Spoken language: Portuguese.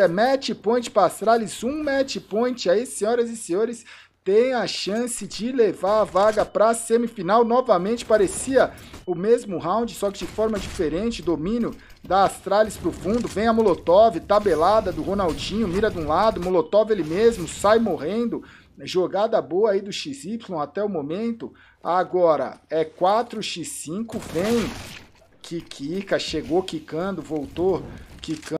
é match point para Astralis, um match point aí, senhoras e senhores, tem a chance de levar a vaga para a semifinal. Novamente parecia o mesmo round, só que de forma diferente, domínio da Astralis para o fundo, vem a Molotov, tabelada do Ronaldinho, mira de um lado, Molotov ele mesmo, sai morrendo, jogada boa aí do XY até o momento. Agora é 4x5, vem Kikika, chegou quicando, voltou quicando.